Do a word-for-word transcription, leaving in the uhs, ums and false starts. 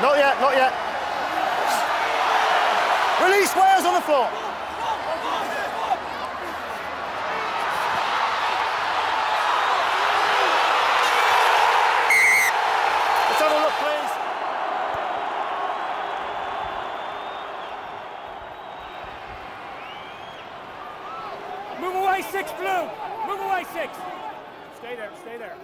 Not yet, not yet. Release Wales on the floor. Let's have a look, please. Move away, six blue. Move away, six. Stay there, stay there.